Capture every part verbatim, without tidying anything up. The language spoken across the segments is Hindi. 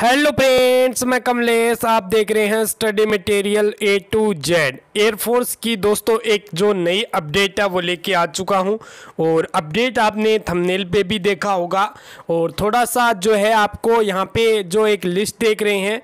हेलो फ्रेंड्स, मैं कमलेश। आप देख रहे हैं study material A to Z air force की। दोस्तों, एक जो नई अपडेट है वो लेके आ चुका हूं, और अपडेट आपने थंबनेल पे भी देखा होगा। और थोड़ा सा जो है आपको यहां पे जो एक लिस्ट देख रहे हैं,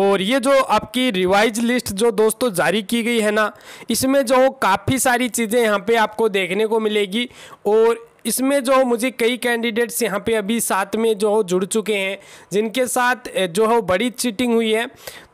और ये जो आपकी रिवाइज लिस्ट जो दोस्तों जारी की गई है ना, इसमें जो काफ़ी सारी चीज़ें यहाँ पर आपको देखने को मिलेगी। और इसमें जो मुझे कई कैंडिडेट्स यहाँ पे अभी साथ में जो जुड़ चुके हैं, जिनके साथ जो हो बड़ी चीटिंग हुई है,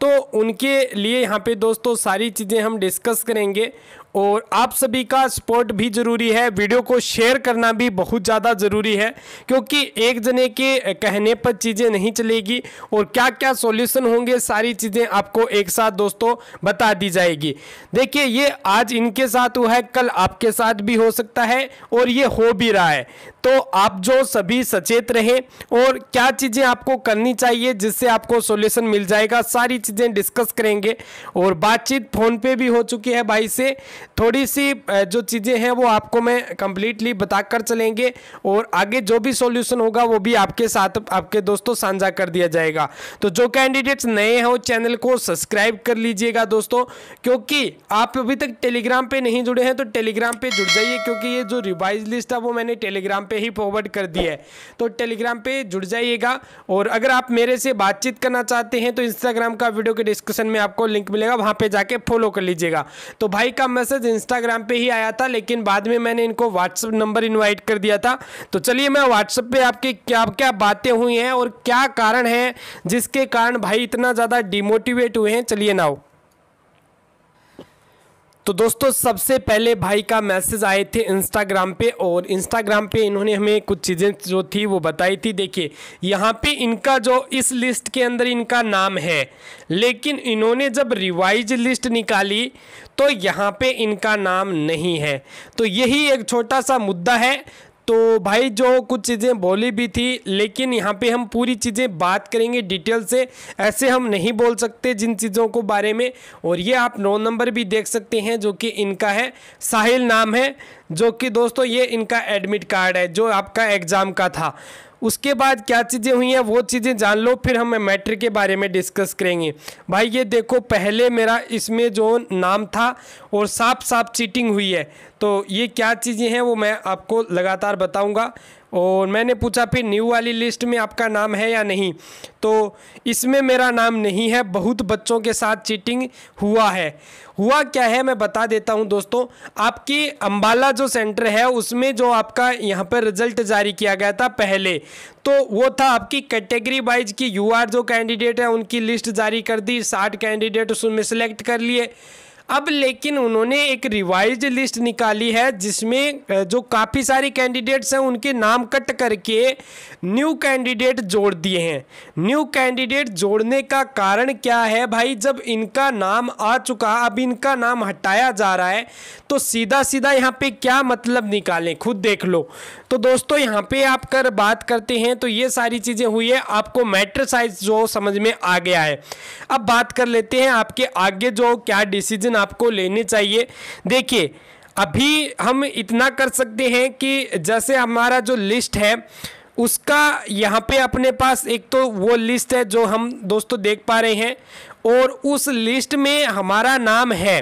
तो उनके लिए यहाँ पे दोस्तों सारी चीज़ें हम डिस्कस करेंगे। और आप सभी का सपोर्ट भी ज़रूरी है, वीडियो को शेयर करना भी बहुत ज़्यादा ज़रूरी है, क्योंकि एक जने के कहने पर चीज़ें नहीं चलेगी। और क्या क्या सॉल्यूशन होंगे, सारी चीज़ें आपको एक साथ दोस्तों बता दी जाएगी। देखिए, ये आज इनके साथ हुआ है, कल आपके साथ भी हो सकता है, और ये हो भी रहा है। तो आप जो सभी सचेत रहें, और क्या चीज़ें आपको करनी चाहिए जिससे आपको सॉल्यूशन मिल जाएगा, सारी चीज़ें डिस्कस करेंगे। और बातचीत फ़ोन पे भी हो चुकी है भाई से, थोड़ी सी जो चीज़ें हैं वो आपको मैं कंप्लीटली बताकर चलेंगे। और आगे जो भी सॉल्यूशन होगा वो भी आपके साथ आपके दोस्तों साझा कर दिया जाएगा। तो जो कैंडिडेट्स नए हो, चैनल को सब्सक्राइब कर लीजिएगा दोस्तों, क्योंकि आप अभी तक टेलीग्राम पे नहीं जुड़े हैं तो टेलीग्राम पे जुड़ जाइए, क्योंकि ये जो रिवाइज लिस्ट है वो मैंने टेलीग्राम पे ही फॉरवर्ड कर दी है। तो टेलीग्राम पे जुड़ जाइएगा। और अगर आप मेरे से बातचीत करना चाहते हैं तो इंस्टाग्राम का वीडियो के डिस्क्रिप्शन में आपको लिंक मिलेगा, वहाँ पे जाके फॉलो कर लीजिएगा। तो भाई का मैसेज इंस्टाग्राम पे ही आया था, लेकिन बाद में मैंने इनको व्हाट्सएप नंबर इनवाइट कर दिया था। तो चलिए, मैं व्हाट्सएप पे आपकी क्या क्या बातें हुई हैं और क्या कारण है जिसके कारण भाई इतना ज़्यादा डिमोटिवेट हुए हैं, चलिए ना। तो दोस्तों, सबसे पहले भाई का मैसेज आए थे इंस्टाग्राम पे, और इंस्टाग्राम पे इन्होंने हमें कुछ चीज़ें जो थी वो बताई थी। देखिए, यहाँ पे इनका जो इस लिस्ट के अंदर इनका नाम है, लेकिन इन्होंने जब रिवाइज लिस्ट निकाली तो यहाँ पे इनका नाम नहीं है। तो यही एक छोटा सा मुद्दा है। तो भाई जो कुछ चीज़ें बोली भी थी, लेकिन यहाँ पे हम पूरी चीज़ें बात करेंगे डिटेल से, ऐसे हम नहीं बोल सकते जिन चीज़ों को बारे में। और ये आप नौ नंबर भी देख सकते हैं, जो कि इनका है, साहिल नाम है, जो कि दोस्तों ये इनका एडमिट कार्ड है जो आपका एग्ज़ाम का था। उसके बाद क्या चीज़ें हुई हैं वो चीज़ें जान लो, फिर हम मैट्रिक के बारे में डिस्कस करेंगे। भाई ये देखो, पहले मेरा इसमें जो नाम था और साफ साफ चीटिंग हुई है, तो ये क्या चीज़ें हैं वो मैं आपको लगातार बताऊंगा। और मैंने पूछा फिर न्यू वाली लिस्ट में आपका नाम है या नहीं, तो इसमें मेरा नाम नहीं है। बहुत बच्चों के साथ चीटिंग हुआ है। हुआ क्या है मैं बता देता हूं दोस्तों। आपकी अम्बाला जो सेंटर है उसमें जो आपका यहां पर रिजल्ट जारी किया गया था पहले, तो वो था आपकी कैटेगरी वाइज की यू आर जो कैंडिडेट है उनकी लिस्ट जारी कर दी, साठ कैंडिडेट उसमें सेलेक्ट कर लिए। अब लेकिन उन्होंने एक रिवाइज लिस्ट निकाली है जिसमें जो काफ़ी सारी कैंडिडेट्स हैं उनके नाम कट करके न्यू कैंडिडेट जोड़ दिए हैं। न्यू कैंडिडेट जोड़ने का कारण क्या है भाई, जब इनका नाम आ चुका, अब इनका नाम हटाया जा रहा है, तो सीधा सीधा यहाँ पे क्या मतलब निकालें, खुद देख लो। तो दोस्तों, यहाँ पे आप कर बात करते हैं तो ये सारी चीज़ें हुई है। आपको मैट्रिक्स जो समझ में आ गया है। अब बात कर लेते हैं आपके आगे जो क्या डिसीजन आपको लेने चाहिए। देखिए, अभी हम इतना कर सकते हैं कि जैसे हमारा जो लिस्ट है उसका यहाँ पे अपने पास एक तो वो लिस्ट है जो हम दोस्तों देख पा रहे हैं, और उस लिस्ट में हमारा नाम है।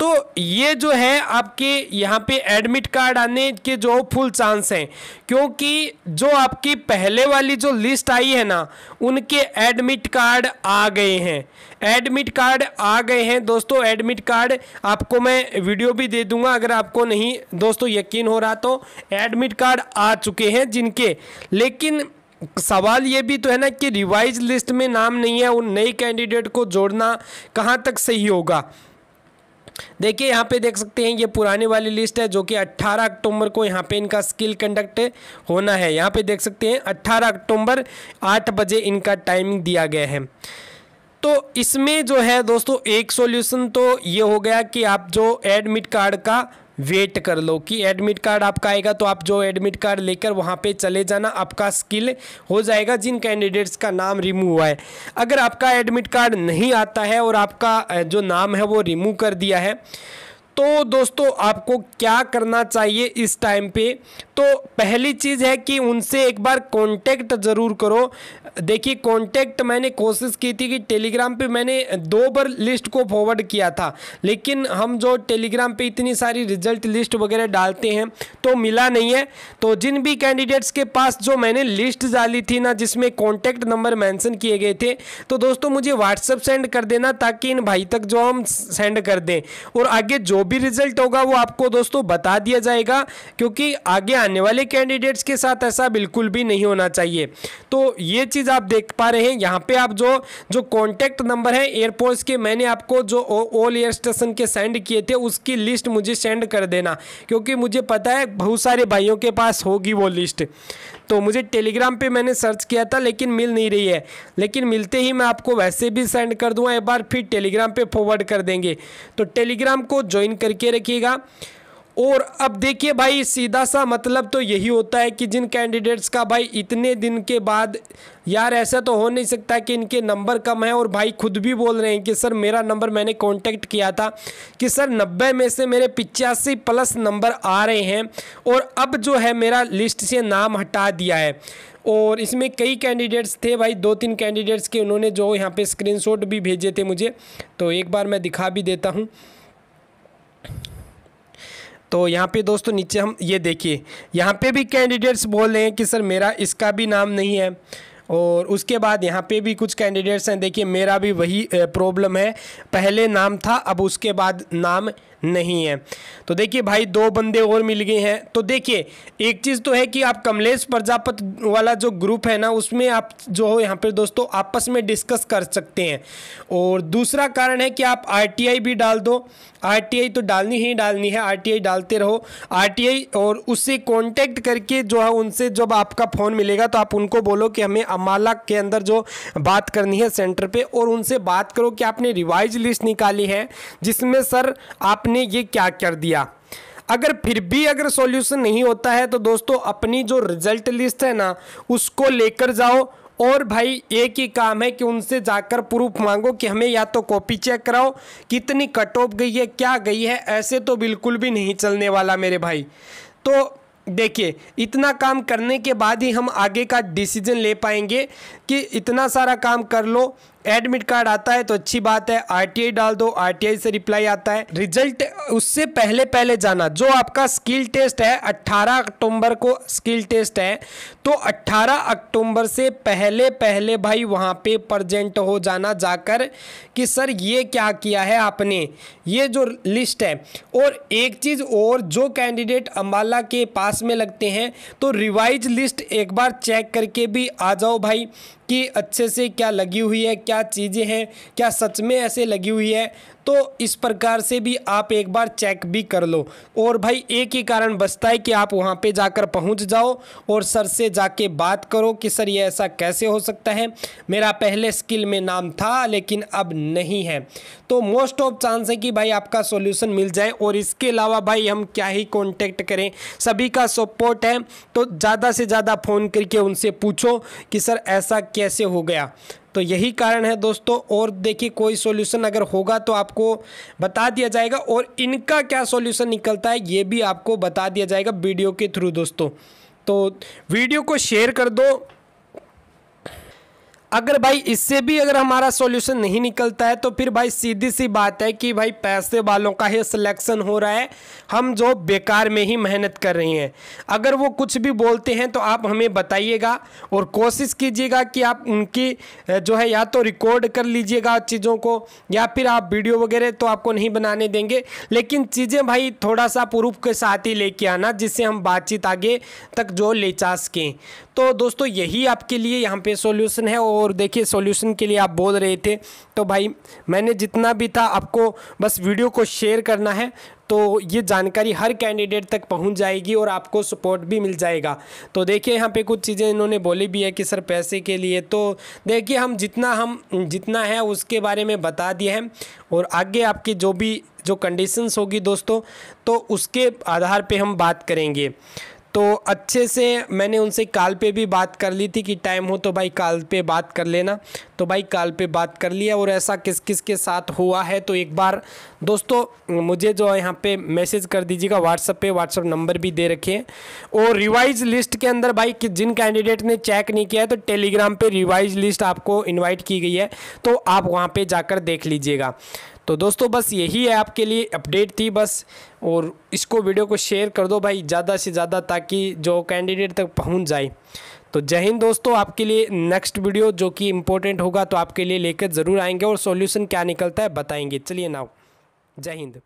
तो ये जो है आपके यहाँ पे एडमिट कार्ड आने के जो फुल चांस हैं, क्योंकि जो आपकी पहले वाली जो लिस्ट आई है ना, उनके एडमिट कार्ड आ गए हैं। एडमिट कार्ड आ गए हैं दोस्तों। एडमिट कार्ड आपको मैं वीडियो भी दे दूंगा, अगर आपको नहीं दोस्तों यकीन हो रहा तो। एडमिट कार्ड आ चुके हैं जिनके। लेकिन सवाल ये भी तो है ना कि रिवाइज लिस्ट में नाम नहीं है, उन नई कैंडिडेट को जोड़ना कहाँ तक सही होगा। देखिए, यहाँ पे देख सकते हैं ये पुराने वाली लिस्ट है जो कि अट्ठारह अक्टूबर को यहाँ पे इनका स्किल कंडक्ट होना है। यहाँ पे देख सकते हैं अट्ठारह अक्टूबर आठ बजे इनका टाइमिंग दिया गया है। तो इसमें जो है दोस्तों एक सॉल्यूशन तो ये हो गया कि आप जो एडमिट कार्ड का वेट कर लो कि एडमिट कार्ड आपका आएगा, तो आप जो एडमिट कार्ड लेकर वहाँ पे चले जाना, आपका स्किल हो जाएगा जिन कैंडिडेट्स का नाम रिमूव हुआ है। अगर आपका एडमिट कार्ड नहीं आता है और आपका जो नाम है वो रिमूव कर दिया है, तो दोस्तों आपको क्या करना चाहिए इस टाइम पे, तो पहली चीज़ है कि उनसे एक बार कांटेक्ट ज़रूर करो। देखिए कांटेक्ट मैंने कोशिश की थी कि टेलीग्राम पे मैंने दो बार लिस्ट को फॉरवर्ड किया था, लेकिन हम जो टेलीग्राम पे इतनी सारी रिजल्ट लिस्ट वगैरह डालते हैं तो मिला नहीं है। तो जिन भी कैंडिडेट्स के पास जो मैंने लिस्ट डाली थी ना जिसमें कॉन्टैक्ट नंबर मैंसन किए गए थे, तो दोस्तों मुझे व्हाट्सअप सेंड कर देना ताकि इन भाई तक जो हम सेंड कर दें, और आगे जो भी रिजल्ट होगा वो आपको दोस्तों बता दिया जाएगा, क्योंकि आगे आने वाले कैंडिडेट्स के साथ ऐसा बिल्कुल भी नहीं होना चाहिए। तो ये चीज़ आप देख पा रहे हैं, यहाँ पे आप जो जो कॉन्टैक्ट नंबर है एयरफोर्स के मैंने आपको जो ऑल एयर स्टेशन के सेंड किए थे उसकी लिस्ट मुझे सेंड कर देना, क्योंकि मुझे पता है बहुत सारे भाइयों के पास होगी वो लिस्ट। तो मुझे टेलीग्राम पे मैंने सर्च किया था लेकिन मिल नहीं रही है, लेकिन मिलते ही मैं आपको वैसे भी सेंड कर दूँगा, एक बार फिर टेलीग्राम पे फॉरवर्ड कर देंगे। तो टेलीग्राम को ज्वाइन करके रखिएगा। और अब देखिए भाई सीधा सा मतलब तो यही होता है कि जिन कैंडिडेट्स का भाई इतने दिन के बाद, यार ऐसा तो हो नहीं सकता कि इनके नंबर कम है, और भाई खुद भी बोल रहे हैं कि सर मेरा नंबर मैंने कांटेक्ट किया था कि सर नब्बे में से मेरे पिचासी प्लस नंबर आ रहे हैं, और अब जो है मेरा लिस्ट से नाम हटा दिया है। और इसमें कई कैंडिडेट्स थे भाई, दो तीन कैंडिडेट्स के उन्होंने जो यहाँ पर स्क्रीनशॉट भी भेजे थे मुझे, तो एक बार मैं दिखा भी देता हूँ। तो यहाँ पे दोस्तों नीचे हम ये देखिए, यहाँ पे भी कैंडिडेट्स बोल रहे हैं कि सर मेरा इसका भी नाम नहीं है, और उसके बाद यहाँ पे भी कुछ कैंडिडेट्स हैं, देखिए मेरा भी वही प्रॉब्लम है, पहले नाम था अब उसके बाद नाम नहीं है। तो देखिए भाई दो बंदे और मिल गए हैं। तो देखिए एक चीज़ तो है कि आप कमलेश प्रजापत वाला जो ग्रुप है ना उसमें आप जो हो यहाँ पर दोस्तों आपस में डिस्कस कर सकते हैं, और दूसरा कारण है कि आप आरटीआई भी डाल दो। आरटीआई तो डालनी ही डालनी है, आरटीआई डालते रहो आरटीआई, और उससे कॉन्टेक्ट करके जो है उनसे जब आपका फ़ोन मिलेगा तो आप उनको बोलो कि हमें अम्बाला के अंदर जो बात करनी है सेंटर पर, और उनसे बात करो कि आपने रिवाइज लिस्ट निकाली है जिसमें सर आप ने ये क्या कर दिया। अगर फिर भी अगर सॉल्यूशन नहीं होता है तो दोस्तों अपनी जो रिजल्ट लिस्ट है ना उसको लेकर जाओ, और भाई एक ही काम है कि उनसे जाकर प्रूफ मांगो कि हमें या तो कॉपी चेक कराओ कितनी कट ऑफ गई है क्या गई है, ऐसे तो बिल्कुल भी नहीं चलने वाला मेरे भाई। तो देखिए इतना काम करने के बाद ही हम आगे का डिसीजन ले पाएंगे कि इतना सारा काम कर लो। एडमिट कार्ड आता है तो अच्छी बात है, आरटीआई डाल दो, आरटीआई से रिप्लाई आता है, रिजल्ट उससे पहले पहले जाना। जो आपका स्किल टेस्ट है अट्ठारह अक्टूबर को स्किल टेस्ट है, तो अट्ठारह अक्टूबर से पहले पहले भाई वहाँ पे प्रेजेंट हो जाना जाकर कि सर ये क्या किया है आपने, ये जो लिस्ट है। और एक चीज़ और, जो कैंडिडेट अम्बाला के पास में लगते हैं तो रिवाइज लिस्ट एक बार चेक करके भी आ जाओ भाई कि अच्छे से क्या लगी हुई है, क्या चीज़ें हैं, क्या सच में ऐसे लगी हुई है, तो इस प्रकार से भी आप एक बार चेक भी कर लो। और भाई एक ही कारण बचता है कि आप वहाँ पे जाकर पहुँच जाओ और सर से जाके बात करो कि सर ये ऐसा कैसे हो सकता है, मेरा पहले स्किल में नाम था लेकिन अब नहीं है। तो मोस्ट ऑफ चांस है कि भाई आपका सॉल्यूशन मिल जाए, और इसके अलावा भाई हम क्या ही कॉन्टेक्ट करें, सभी का सपोर्ट है। तो ज़्यादा से ज़्यादा फ़ोन करके उनसे पूछो कि सर ऐसा कैसे हो गया। तो यही कारण है दोस्तों। और देखिए कोई सॉल्यूशन अगर होगा तो आपको बता दिया जाएगा, और इनका क्या सॉल्यूशन निकलता है ये भी आपको बता दिया जाएगा वीडियो के थ्रू दोस्तों। तो वीडियो को शेयर कर दो। अगर भाई इससे भी अगर हमारा सॉल्यूशन नहीं निकलता है तो फिर भाई सीधी सी बात है कि भाई पैसे वालों का ही सिलेक्शन हो रहा है, हम जो बेकार में ही मेहनत कर रहे हैं। अगर वो कुछ भी बोलते हैं तो आप हमें बताइएगा, और कोशिश कीजिएगा कि आप उनकी जो है या तो रिकॉर्ड कर लीजिएगा चीज़ों को, या फिर आप वीडियो वगैरह तो आपको नहीं बनाने देंगे, लेकिन चीज़ें भाई थोड़ा सा प्रूफ के साथ ही लेके आना, जिससे हम बातचीत आगे तक जो ले जा सकें। तो दोस्तों यही आपके लिए यहाँ पे सॉल्यूशन है। और देखिए सॉल्यूशन के लिए आप बोल रहे थे, तो भाई मैंने जितना भी था आपको बस वीडियो को शेयर करना है, तो ये जानकारी हर कैंडिडेट तक पहुंच जाएगी और आपको सपोर्ट भी मिल जाएगा। तो देखिए यहाँ पे कुछ चीज़ें इन्होंने बोली भी है कि सर पैसे के लिए, तो देखिए हम जितना हम जितना है उसके बारे में बता दिए हैं, और आगे आपकी जो भी जो कंडीशंस होगी दोस्तों तो उसके आधार पर हम बात करेंगे। तो अच्छे से मैंने उनसे कॉल पे भी बात कर ली थी कि टाइम हो तो भाई कॉल पे बात कर लेना, तो भाई कॉल पे बात कर लिया। और ऐसा किस किस के साथ हुआ है तो एक बार दोस्तों मुझे जो है यहाँ पे मैसेज कर दीजिएगा व्हाट्सएप पे, व्हाट्सएप नंबर भी दे रखे हैं। और रिवाइज लिस्ट के अंदर भाई कि जिन कैंडिडेट ने चेक नहीं किया है तो टेलीग्राम पे रिवाइज लिस्ट आपको इन्वाइट की गई है, तो आप वहाँ पे जाकर देख लीजिएगा। तो दोस्तों बस यही है आपके लिए अपडेट थी बस, और इसको वीडियो को शेयर कर दो भाई ज़्यादा से ज़्यादा ताकि जो कैंडिडेट तक पहुँच जाए। तो जय हिंद दोस्तों, आपके लिए नेक्स्ट वीडियो जो कि इम्पोर्टेंट होगा तो आपके लिए लेकर ज़रूर आएंगे और सॉल्यूशन क्या निकलता है बताएंगे। चलिए नाउ, जय हिंद।